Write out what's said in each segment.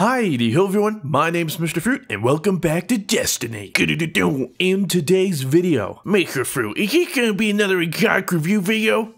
Hi, hello everyone, my name's Mr. Fruit, and welcome back to Destiny. In today's video, Maker Fruit, is it gonna be another cock review video?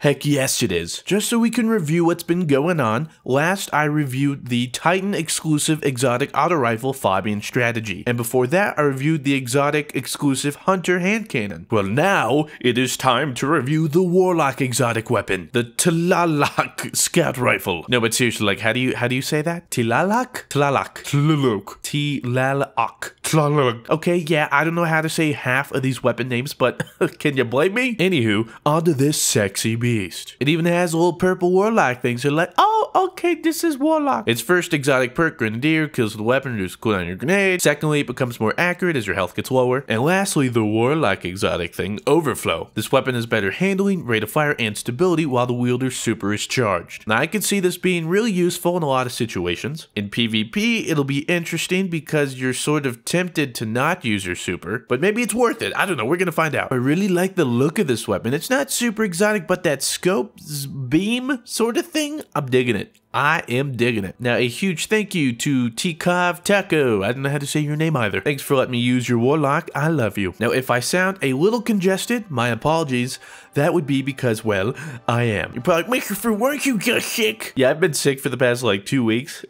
Heck yes it is. Just so we can review what's been going on, last I reviewed the Titan exclusive exotic auto rifle Fabian Strategy, and before that I reviewed the exotic exclusive Hunter hand cannon. Well now, it is time to review the Warlock exotic weapon, the Tlaloc scout rifle. No, but seriously, like, how do you say that? Tlaloc? Tlaloc. Tlaloc. Tlaloc. Tlaloc. Okay, yeah, I don't know how to say half of these weapon names, but can you blame me? Anywho, onto this sexy beast. It even has a little purple warlock thing, so like, oh, okay, this is Warlock. Its first exotic perk, Grenadier, kills the weapon, reduces cooldown on your grenade. Secondly, it becomes more accurate as your health gets lower. And lastly, the Warlock exotic thing, Overflow. This weapon has better handling, rate of fire, and stability while the wielder's super is charged. Now, I could see this being really useful in a lot of situations. In PvP, it'll be interesting because you're sort of tempted to not use your super, but maybe it's worth it. I don't know, we're gonna find out. I really like the look of this weapon. It's not super exotic, but that scope's beam sort of thing, I'm digging it. I am digging it. Now, a huge thank you to Tekov Taco. I don't know how to say your name either. Thanks for letting me use your Warlock. I love you. Now, if I sound a little congested, my apologies. That would be because, well, I am. You're probably like, Maker Fruit, weren't you just sick? Yeah, I've been sick for the past, like, 2 weeks.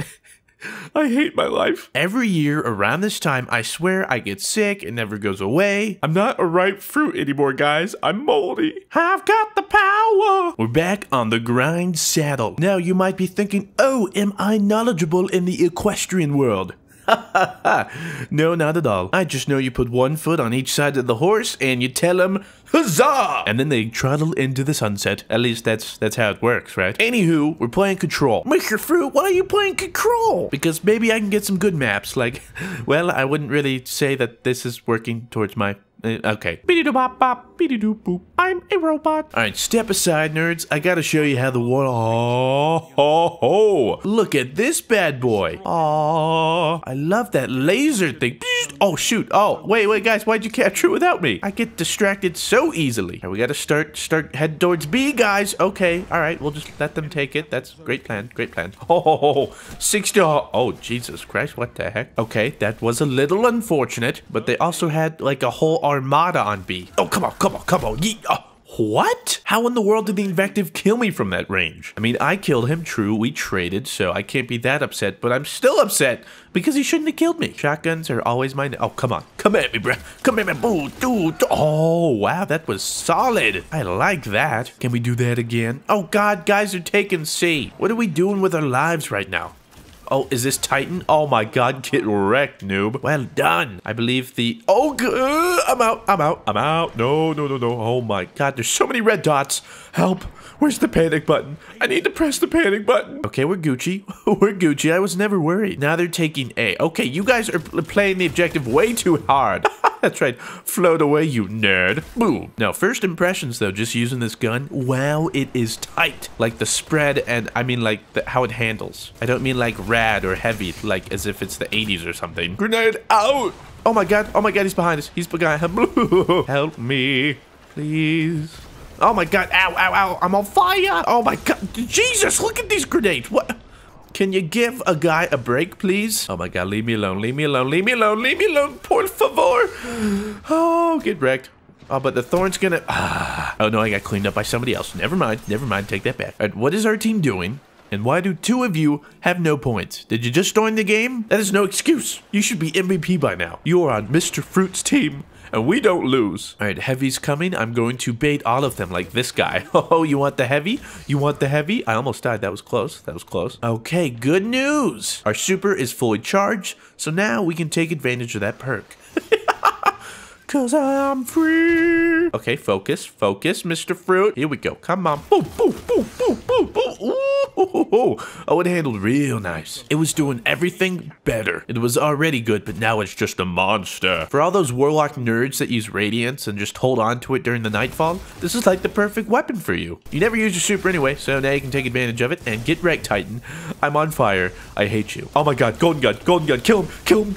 I hate my life. Every year around this time, I swear I get sick. It never goes away. I'm not a ripe fruit anymore, guys. I'm moldy. I've got the power. We're back on the grind saddle. Now you might be thinking, oh, am I knowledgeable in the equestrian world? No, not at all. I just know you put one foot on each side of the horse and you tell them, huzzah! And then they trundle into the sunset. At least that's how it works, right? Anywho, we're playing Control. Mr. Fruit, why are you playing Control? Because maybe I can get some good maps. Like, well, I wouldn't really say that this is working towards my... okay. I'm a robot. Alright, step aside, nerds. I gotta show you how the water... Oh, oh, oh. Look at this bad boy. Oh, I love that laser thing. Oh, shoot. Oh, wait, guys. Why'd you capture it without me? I get distracted so easily. Right, we gotta start head towards B, guys. Okay, alright. We'll just let them take it. That's great plan. Oh, 60... Oh, Jesus Christ. What the heck? Okay, that was a little unfortunate, but they also had, like, a whole armada on B. Oh, come on. What? How in the world did the Invective kill me from that range? I mean, I killed him, true, we traded, so I can't be that upset, but I'm still upset because he shouldn't have killed me. Shotguns are always my... Oh, come on. Come at me, bro. Come at me. Boo, dude. Oh, wow, that was solid. I like that. Can we do that again? Oh, God, guys are taking C. What are we doing with our lives right now? Oh, is this Titan? Oh my God, get wrecked, noob. Well done. I believe the... Oh, I'm out. No. Oh my God, there's so many red dots. Help. Where's the panic button? I need to press the panic button. Okay, we're Gucci. I was never worried. Now they're taking A. Okay, you guys are playing the objective way too hard. That's right. Float away, you nerd. Boom. Now, first impressions, though, just using this gun. Wow, it is tight. Like the spread and, I mean, like, how it handles. I don't mean, like, rad or heavy, like, as if it's the 80s or something. Grenade out! Oh, my God, he's behind us. He's behind us. Help me, please. Oh, my God. Ow. I'm on fire. Oh, my God. Jesus, look at these grenades. What? Can you give a guy a break, please? Oh my God, leave me alone, por favor. Oh, get wrecked. Oh, but the Thorn's gonna... Oh no, I got cleaned up by somebody else. Never mind, take that back. All right, what is our team doing? And why do two of you have no points? Did you just join the game? That is no excuse. You should be MVP by now. You are on Mr. Fruit's team. And we don't lose. All right, heavy's coming. I'm going to bait all of them like this guy. Oh, you want the heavy? I almost died. That was close. Okay, good news. Our super is fully charged, so now we can take advantage of that perk. 'Cause I'm free. Okay, focus, Mr. Fruit. Here we go. Come on. Boom, boom, boom, boom, boom, boom. Oh, it handled real nice. It was doing everything better. It was already good, but now it's just a monster. For all those Warlock nerds that use Radiance and just hold on to it during the Nightfall, this is like the perfect weapon for you. You never use your super anyway, so now you can take advantage of it and get wrecked, Titan. I'm on fire. I hate you. Oh my God, golden gun, kill him.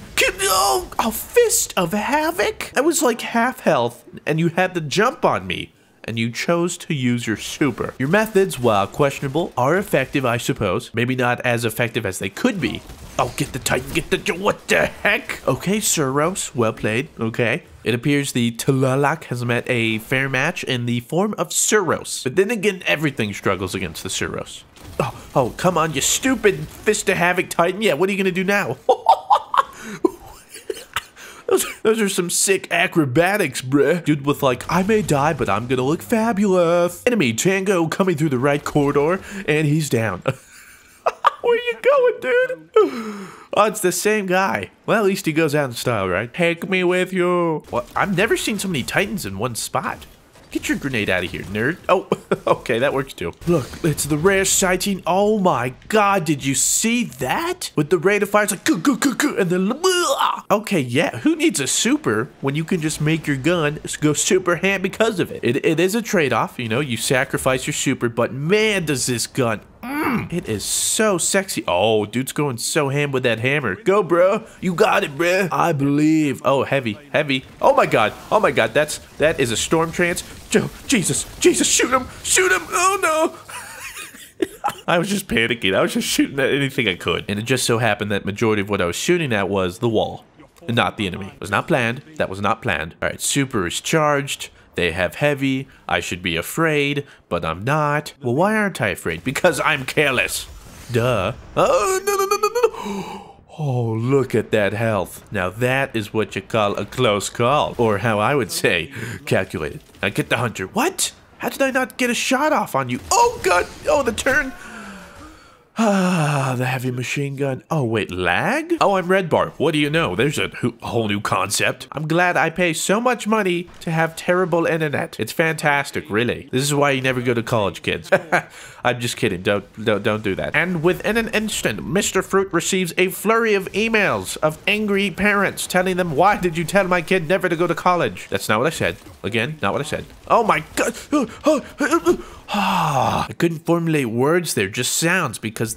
Oh, a Fist of Havoc. I was like half health, and you had the jump on me. and you chose to use your super. Your methods, while questionable, are effective, I suppose. Maybe not as effective as they could be. Oh, get the Titan, get the... What the heck? Okay, Suros, well played, okay. It appears the Tlaloc has met a fair match in the form of Suros. But then again, everything struggles against the Suros. Oh, come on, you stupid Fist of Havoc Titan. Yeah, what are you gonna do now? Those are some sick acrobatics, bruh. Dude with like, I may die, but I'm gonna look fabulous. Enemy Tango coming through the right corridor, and he's down. Where you going, dude? Oh, it's the same guy. Well, at least he goes out in style, right? Take me with you. Well, I've never seen so many Titans in one spot. Get your grenade out of here, nerd. Oh, okay, that works too. Look, it's the rare sighting. Oh my God, did you see that? With the rate of fire, it's like, coo, coo, coo, coo, and then, blah. Okay, yeah, who needs a super when you can just make your gun go super ham because of it? It is a trade-off, you know, you sacrifice your super, but man, does this gun, it is so sexy. Oh, dude's going so ham with that hammer. Go, bro. You got it, bro. I believe. Oh, heavy, heavy. Oh my God. Oh my God. That is a storm trance. Jesus, Jesus, shoot him, shoot him. Oh no. I was just panicking. I was just shooting at anything I could. And it just so happened that majority of what I was shooting at was the wall and not the enemy. It was not planned. That was not planned. All right, super is charged. They have heavy. I should be afraid, but I'm not. Well, why aren't I afraid? Because I'm careless. Duh. Oh, no, no, no, no, no. Oh, look at that health. Now that is what you call a close call, or how I would say, calculated. Now get the hunter. What? How did I not get a shot off on you? Oh, God. Oh, the turn. Ah, the heavy machine gun. Oh, wait, lag? Oh, I'm red bar. What do you know? There's a whole new concept. I'm glad I pay so much money to have terrible internet. It's fantastic, really. This is why you never go to college, kids. I'm just kidding. Don't do that. And within an instant, Mr. Fruit receives a flurry of emails of angry parents telling them, why did you tell my kid never to go to college? That's not what I said. Again, not what I said. Oh, my God. I couldn't formulate words there, just sounds, because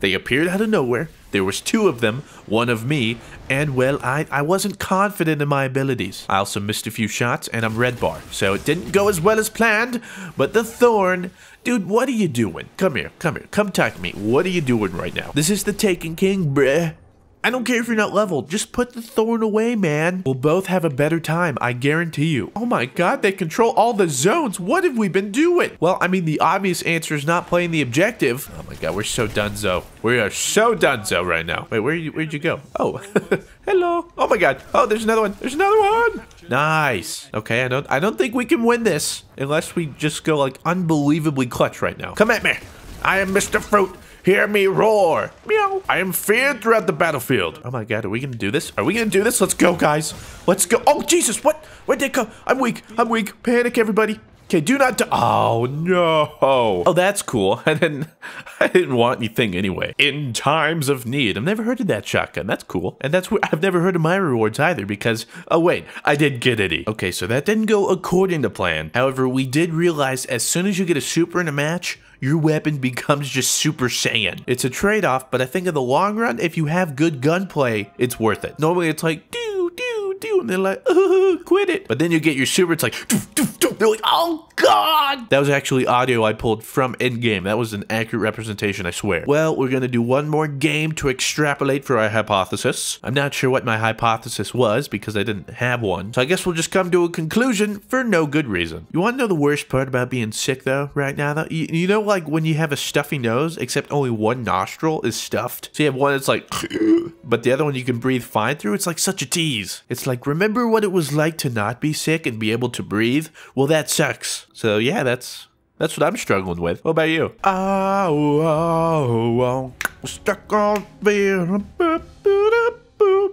they appeared out of nowhere. There was two of them, one of me, and well, I wasn't confident in my abilities. I also missed a few shots, and I'm red bar, so it didn't go as well as planned, but the Thorn... Dude, what are you doing? Come here, come here, come talk to me. What are you doing right now? This is the Taken King, bruh. I don't care if you're not leveled. Just put the Thorn away, man. We'll both have a better time, I guarantee you. Oh my God, they control all the zones. What have we been doing? Well, I mean, the obvious answer is not playing the objective. Oh my God, we're so donezo. We are so donezo right now. Wait, where'd you go? Oh, hello. Oh my God. Oh, there's another one. There's another one. Nice. Okay, I don't think we can win this unless we just go like unbelievably clutch right now. Come at me. I am Mr. Fruit. Hear me roar. Meow. I am feared throughout the battlefield. Oh my God, are we gonna do this? Are we gonna do this? Let's go, guys. Let's go. Oh, Jesus, what? Where'd they come? I'm weak. I'm weak. Panic, everybody. Okay, do not die. Oh, no. Oh, that's cool. I didn't want anything anyway. In times of need. I've never heard of that shotgun. That's cool. And that's where I've never heard of my rewards either because, oh wait, I did get any. Okay, so that didn't go according to plan. However, we did realize as soon as you get a super in a match, your weapon becomes just Super Saiyan. It's a trade-off, but I think in the long run, if you have good gunplay, it's worth it. Normally it's like, do, do, do, and they're like, oh, quit it. But then you get your super, it's like, do, do, do. They're like, oh God. That was actually audio I pulled from Endgame. That was an accurate representation, I swear. Well, we're gonna do one more game to extrapolate for our hypothesis. I'm not sure what my hypothesis was because I didn't have one. So I guess we'll just come to a conclusion for no good reason. You wanna know the worst part about being sick though, right now though? You know like when you have a stuffy nose, except only one nostril is stuffed. So you have one that's like, but the other one you can breathe fine through. It's like such a tease. It's like, remember what it was like to not be sick and be able to breathe? Well, that sucks. So yeah, that's what I'm struggling with. What about you? Oh, stuck on being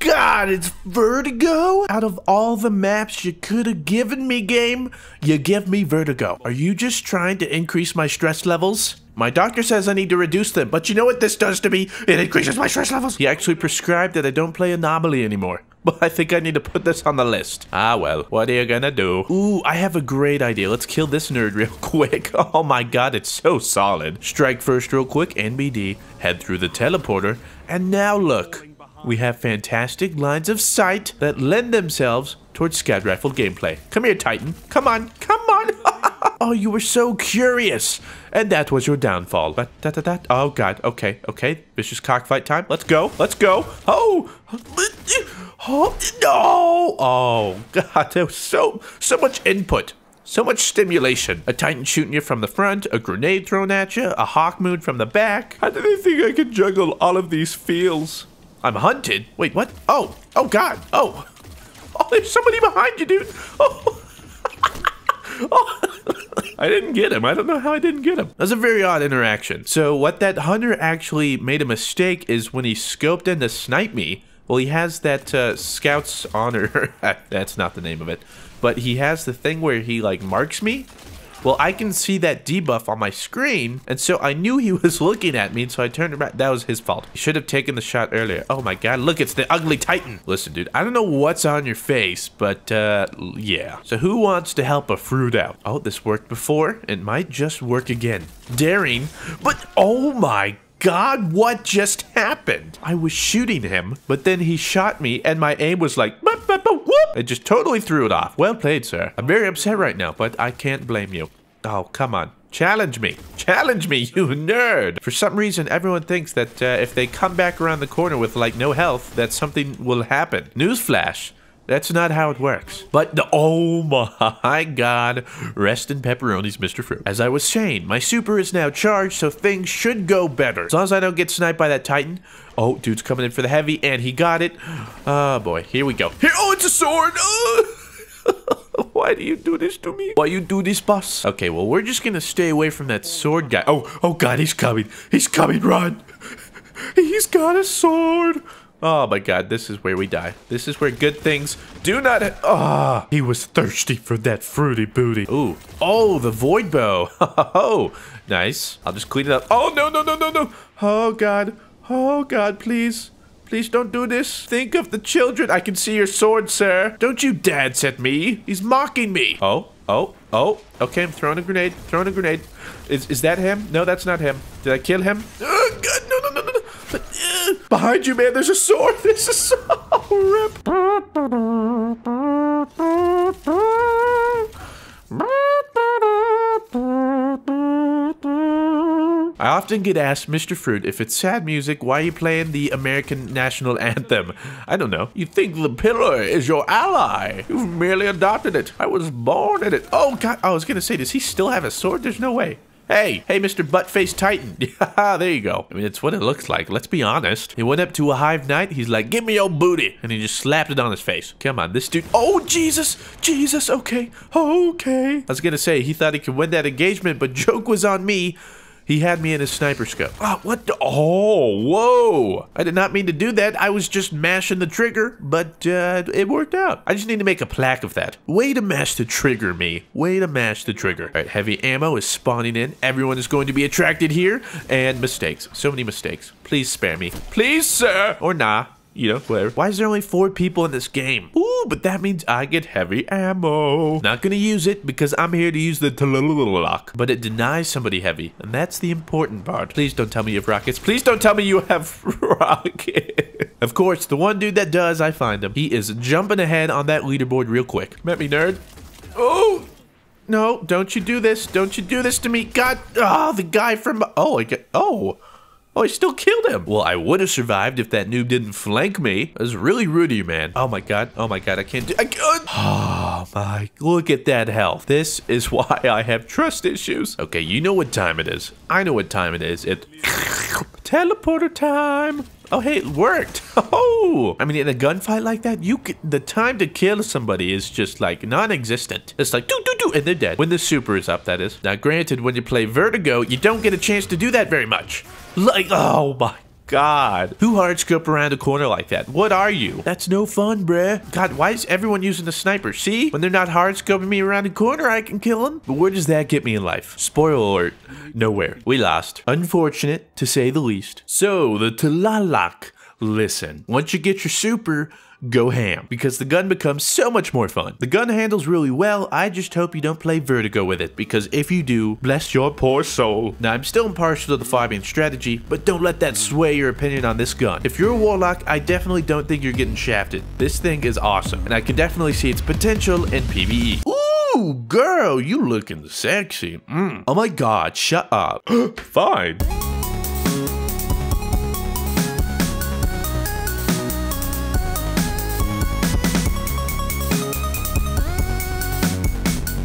God, it's Vertigo. Out of all the maps you could have given me, game, you give me Vertigo. Are you just trying to increase my stress levels? My doctor says I need to reduce them, but you know what this does to me? It increases my stress levels. He actually prescribed that I don't play Anomaly anymore. But I think I need to put this on the list. Ah, well, what are you gonna do? Ooh, I have a great idea. Let's kill this nerd real quick. Oh my God, it's so solid. Strike first real quick, NBD, head through the teleporter, and now look. We have fantastic lines of sight that lend themselves towards scout rifle gameplay. Come here, Titan. Come on, come on. Oh, you were so curious. And that was your downfall. Oh, God. Okay. Okay. Vicious cockfight time. Let's go. Let's go. Oh. Oh, no. Oh, God. There was so much input. So much stimulation. A Titan shooting you from the front, a grenade thrown at you, a hawk moon from the back. How do they think I can juggle all of these feels? I'm hunted? Wait, what? Oh. Oh, God. Oh. Oh, there's somebody behind you, dude. Oh. Oh. I didn't get him. I don't know how I didn't get him. That was a very odd interaction. So what that hunter actually made a mistake is when he scoped in to snipe me. Well, he has that Scout's Honor. That's not the name of it. But he has the thing where he, like, marks me. Well, I can see that debuff on my screen, and so I knew he was looking at me, and so I turned around. That was his fault. He should have taken the shot earlier. Oh my God, look, it's the ugly Titan. Listen, dude, I don't know what's on your face, but, yeah. So who wants to help a fruit out? Oh, this worked before. It might just work again. Daring, but oh my God, what just happened? I was shooting him, but then he shot me, and my aim was like, bup, bup, bup, whoop. It just totally threw it off. Well played, sir. I'm very upset right now, but I can't blame you. Oh, come on. Challenge me. Challenge me, you nerd. For some reason, everyone thinks that if they come back around the corner with, like, no health, that something will happen. Newsflash. That's not how it works. But the, oh my God, rest in pepperonis, Mr. Fruit. As I was saying, my super is now charged, so things should go better. As long as I don't get sniped by that Titan. Oh, dude's coming in for the heavy, and he got it. Oh boy, here we go. Here, oh, it's a sword. Oh. Why do you do this to me? Why you do this, boss? Okay, well, we're just gonna stay away from that sword guy. Oh, oh God, he's coming. He's coming, run. He's got a sword. Oh my God, this is where we die. This is where good things do not. Ah, he was thirsty for that fruity booty. Ooh, oh, the void bow. Oh, nice. I'll just clean it up. Oh no, no, no, no, no. Oh God, please, please don't do this. Think of the children. I can see your sword, sir. Don't you dance at me. He's mocking me. Oh, oh, oh. Okay, I'm throwing a grenade. Throwing a grenade. Is that him? No, that's not him. Did I kill him? Oh God, no, no, no, no, no. Behind you, man, there's a sword. There's a sword. Rip. I often get asked, Mr. Fruit, if it's sad music, why are you playing the American national anthem? I don't know. You think the pillar is your ally. You've merely adopted it. I was born in it. Oh, God. I was going to say, does he still have a sword? There's no way. Hey, hey, Mr. Buttface Titan. There you go. I mean, it's what it looks like. Let's be honest. He went up to a hive knight. He's like, give me your booty. And he just slapped it on his face. Come on, this dude. Oh, Jesus. Jesus. Okay. Okay. I was going to say, he thought he could win that engagement, but joke was on me. He had me in his sniper scope. Oh, what the? Oh, whoa. I did not mean to do that. I was just mashing the trigger, but it worked out. I just need to make a plaque of that. Way to mash the trigger, me. Way to mash the trigger. All right, heavy ammo is spawning in. Everyone is going to be attracted here. And mistakes. So many mistakes. Please spare me. Please, sir. Or nah. You know, whatever. Why is there only 4 people in this game? Ooh, but that means I get heavy ammo. Not gonna use it because I'm here to use the Tlaloc. But it denies somebody heavy, and that's the important part. Please don't tell me you have rockets. Please don't tell me you have rockets. Of course, the one dude that does, I find him. He is jumping ahead on that leaderboard real quick. Come at me, nerd. Oh! No, don't you do this. Don't you do this to me. God, oh, the guy from, oh, I get, oh. Oh, I still killed him. Well, I would have survived if that noob didn't flank me. That was really rude of you, man. Oh my God. Oh my God. I can't do it. Oh my. Look at that health. This is why I have trust issues. Okay, you know what time it is. I know what time it is. It teleporter time. Oh, hey, it worked. Oh, I mean, in a gunfight like that, you could, the time to kill somebody is just like non-existent. It's like do do do, and they're dead. When the super is up, that is. Now, granted, when you play Vertigo, you don't get a chance to do that very much. Like, oh my God. Who hardscope around a corner like that? What are you? That's no fun, bruh. God, why is everyone using the sniper? See? When they're not hardscoping me around a corner, I can kill them. But where does that get me in life? Spoiler alert. Nowhere. We lost. Unfortunate, to say the least. So, the Tlaloc. Listen, once you get your super, go ham. Because the gun becomes so much more fun. The gun handles really well. I just hope you don't play Vertigo with it. Because if you do, bless your poor soul. Now, I'm still impartial to the Fabian strategy, but don't let that sway your opinion on this gun. If you're a Warlock, I definitely don't think you're getting shafted. This thing is awesome. And I can definitely see its potential in PvE. Ooh! Ooh, girl, you looking sexy. Oh my God, shut up. Fine.